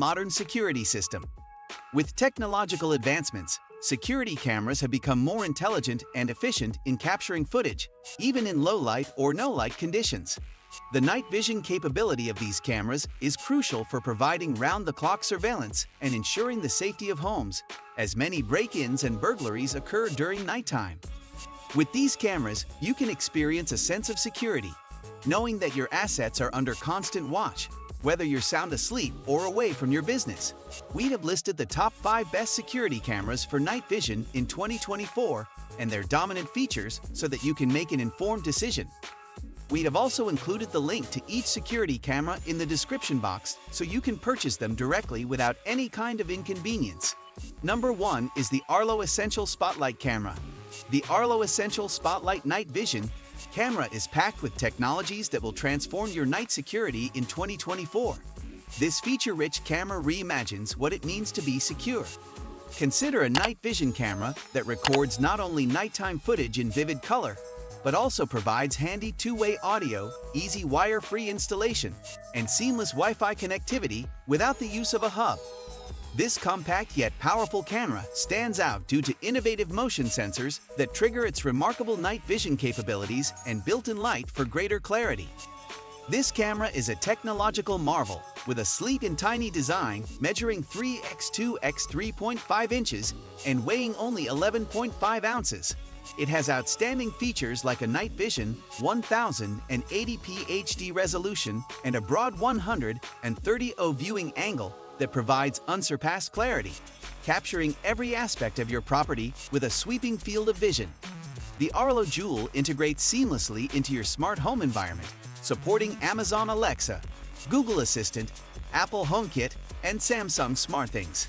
modern security system. With technological advancements, security cameras have become more intelligent and efficient in capturing footage, even in low light or no light conditions. The night vision capability of these cameras is crucial for providing round-the-clock surveillance and ensuring the safety of homes, as many break-ins and burglaries occur during nighttime. With these cameras, you can experience a sense of security, knowing that your assets are under constant watch, whether you're sound asleep or away from your business. We have listed the top 5 best security cameras for night vision in 2024 and their dominant features so that you can make an informed decision. We have also included the link to each security camera in the description box so you can purchase them directly without any kind of inconvenience. Number 1 is the Arlo Essential Spotlight Camera. The Arlo Essential Spotlight Night Vision camera is packed with technologies that will transform your night security in 2024. This feature-rich camera reimagines what it means to be secure. Consider a night vision camera that records not only nighttime footage in vivid color, but also provides handy two-way audio, easy wire-free installation, and seamless Wi-Fi connectivity without the use of a hub. This compact yet powerful camera stands out due to innovative motion sensors that trigger its remarkable night vision capabilities and built-in light for greater clarity. This camera is a technological marvel, with a sleek and tiny design measuring 3x2 x 3.5 inches and weighing only 11.5 ounces. It has outstanding features like a night vision, 1080p HD resolution, and a broad 130° viewing angle that provides unsurpassed clarity, capturing every aspect of your property with a sweeping field of vision. The Arlo Jewel integrates seamlessly into your smart home environment, supporting Amazon Alexa, Google Assistant, Apple HomeKit, and Samsung SmartThings.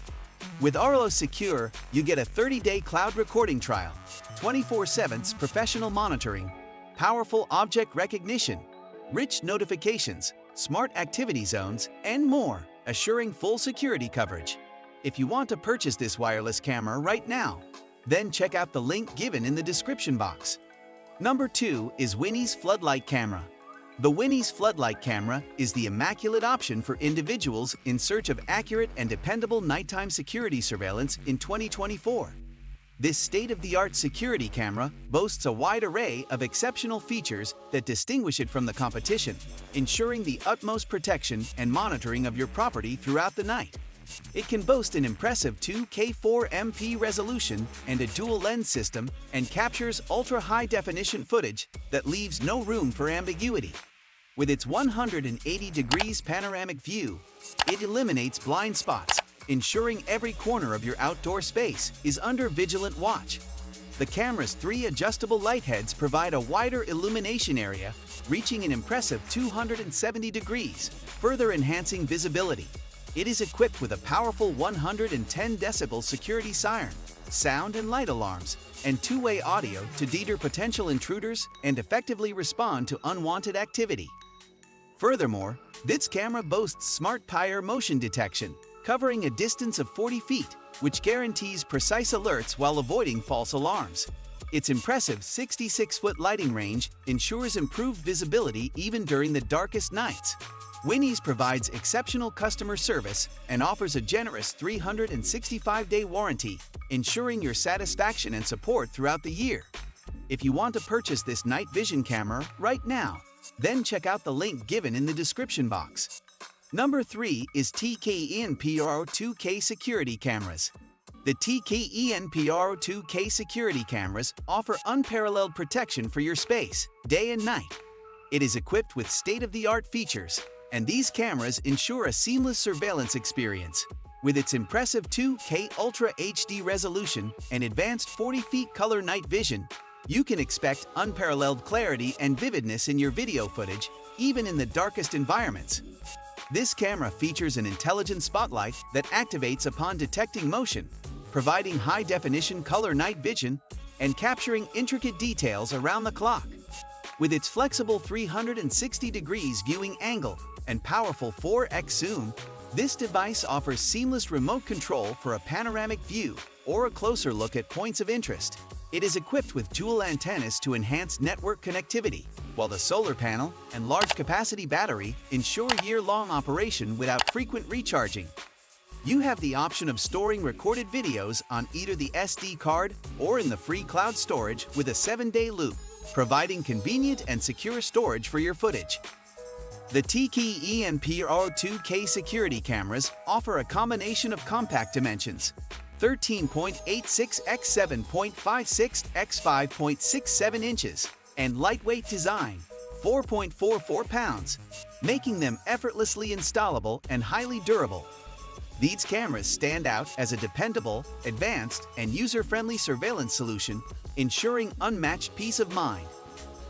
With Arlo Secure, you get a 30-day cloud recording trial, 24/7 professional monitoring, powerful object recognition, rich notifications, smart activity zones, and more, assuring full security coverage. If you want to purchase this wireless camera right now, then check out the link given in the description box. Number 2 is Winees Floodlight Camera. The Winees Floodlight Camera is the immaculate option for individuals in search of accurate and dependable nighttime security surveillance in 2024. This state-of-the-art security camera boasts a wide array of exceptional features that distinguish it from the competition, ensuring the utmost protection and monitoring of your property throughout the night. It can boast an impressive 2K4MP resolution and a dual-lens system and captures ultra-high-definition footage that leaves no room for ambiguity. With its 180° panoramic view, it eliminates blind spots, ensuring every corner of your outdoor space is under vigilant watch. The camera's 3 adjustable light heads provide a wider illumination area, reaching an impressive 270°, further enhancing visibility. It is equipped with a powerful 110-decibel security siren, sound and light alarms, and two-way audio to deter potential intruders and effectively respond to unwanted activity. Furthermore, this camera boasts SmartPyre motion detection, covering a distance of 40 feet, which guarantees precise alerts while avoiding false alarms. Its impressive 66-foot lighting range ensures improved visibility even during the darkest nights. Winees provides exceptional customer service and offers a generous 365-day warranty, ensuring your satisfaction and support throughout the year. If you want to purchase this night vision camera right now, then check out the link given in the description box. Number 3 is TKENPRO 2K Security Cameras. The TKENPRO 2K Security Cameras offer unparalleled protection for your space, day and night. It is equipped with state-of-the-art features, and these cameras ensure a seamless surveillance experience. With its impressive 2K Ultra HD resolution and advanced 40-foot color night vision, you can expect unparalleled clarity and vividness in your video footage, even in the darkest environments. This camera features an intelligent spotlight that activates upon detecting motion, providing high-definition color night vision and capturing intricate details around the clock. With its flexible 360° viewing angle and powerful 4x zoom, this device offers seamless remote control for a panoramic view or a closer look at points of interest. It is equipped with dual antennas to enhance network connectivity, while the solar panel and large-capacity battery ensure year-long operation without frequent recharging. You have the option of storing recorded videos on either the SD card or in the free cloud storage with a 7-day loop, providing convenient and secure storage for your footage. The TKENPRO 2K Security Cameras offer a combination of compact dimensions, 13.86 x 7.56 x 5.67 inches, and lightweight design, 4.44 pounds, making them effortlessly installable and highly durable. These cameras stand out as a dependable, advanced, and user-friendly surveillance solution, ensuring unmatched peace of mind.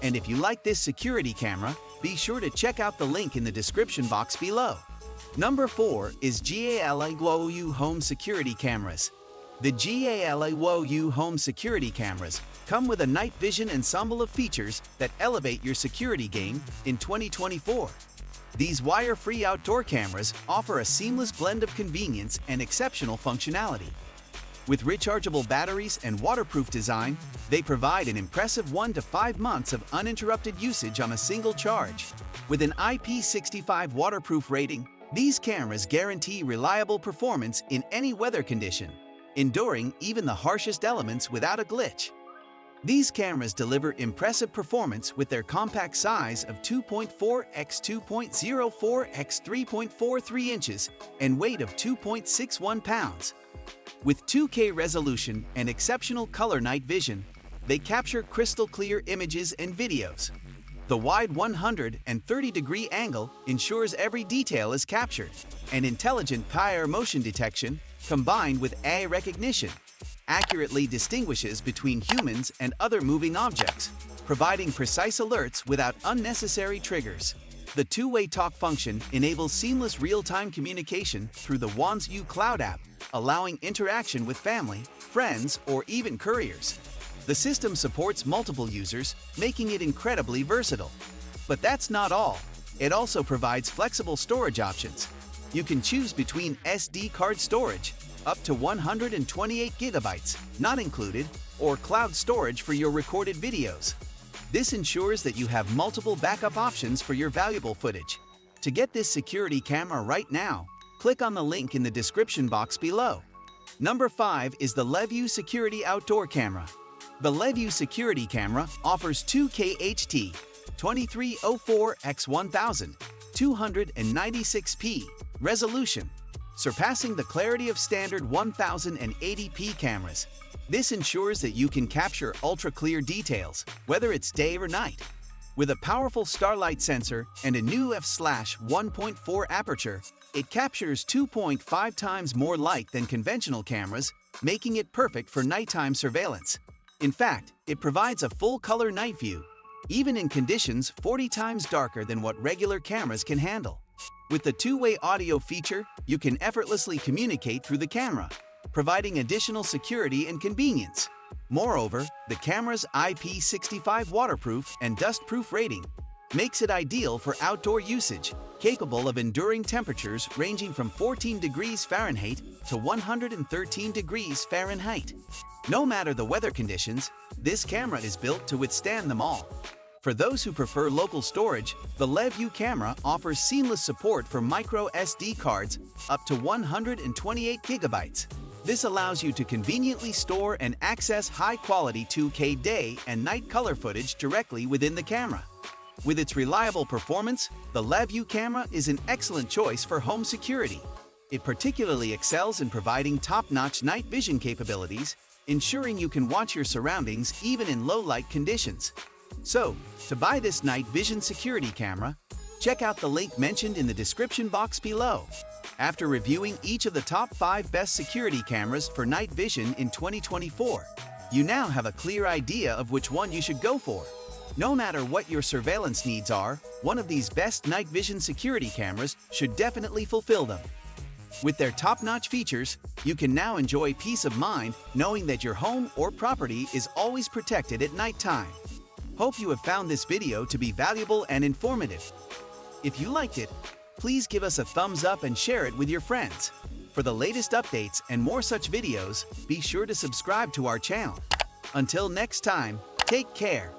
And if you like this security camera, be sure to check out the link in the description box below. Number 4 is GALAYOU Home Security Cameras. The GALAYOU Home Security Cameras come with a night vision ensemble of features that elevate your security game in 2024. These wire-free outdoor cameras offer a seamless blend of convenience and exceptional functionality. With rechargeable batteries and waterproof design, they provide an impressive 1 to 5 months of uninterrupted usage on a single charge. With an IP65 waterproof rating, these cameras guarantee reliable performance in any weather condition, enduring even the harshest elements without a glitch. These cameras deliver impressive performance with their compact size of 2.4 x 2.04 x 3.43 inches and weight of 2.61 pounds. With 2K resolution and exceptional color night vision, they capture crystal-clear images and videos. The wide 130-degree angle ensures every detail is captured, and intelligent PyR motion detection, combined with AI recognition, accurately distinguishes between humans and other moving objects, providing precise alerts without unnecessary triggers. The two-way talk function enables seamless real-time communication through the WansU Cloud app, allowing interaction with family, friends, or even couriers. The system supports multiple users, making it incredibly versatile. But that's not all. It also provides flexible storage options. You can choose between SD card storage, up to 128 gigabytes, not included, or cloud storage for your recorded videos. This ensures that you have multiple backup options for your valuable footage. To get this security camera right now, click on the link in the description box below. Number 5 is the LaView Security Outdoor Camera. The LaView Security Camera offers 2K HT 2304 x 1296p resolution, surpassing the clarity of standard 1080p cameras. This ensures that you can capture ultra-clear details, whether it's day or night. With a powerful starlight sensor and a new f/1.4 aperture, it captures 2.5 times more light than conventional cameras, making it perfect for nighttime surveillance. In fact, it provides a full-color night view, even in conditions 40 times darker than what regular cameras can handle. With the two-way audio feature, you can effortlessly communicate through the camera, providing additional security and convenience. Moreover, the camera's IP65 waterproof and dustproof rating makes it ideal for outdoor usage, capable of enduring temperatures ranging from 14 degrees Fahrenheit to 113 degrees Fahrenheit. No matter the weather conditions, this camera is built to withstand them all. For those who prefer local storage, the LaView camera offers seamless support for micro SD cards up to 128 gigabytes. This allows you to conveniently store and access high-quality 2K day and night color footage directly within the camera. With its reliable performance, the LaView camera is an excellent choice for home security. It particularly excels in providing top-notch night vision capabilities, ensuring you can watch your surroundings even in low-light conditions. So, to buy this night vision security camera, check out the link mentioned in the description box below. After reviewing each of the top 5 best security cameras for night vision in 2024, you now have a clear idea of which one you should go for. No matter what your surveillance needs are, one of these best night vision security cameras should definitely fulfill them. With their top-notch features, you can now enjoy peace of mind knowing that your home or property is always protected at nighttime. Hope you have found this video to be valuable and informative. If you liked it, please give us a thumbs up and share it with your friends. For the latest updates and more such videos, be sure to subscribe to our channel. Until next time, take care.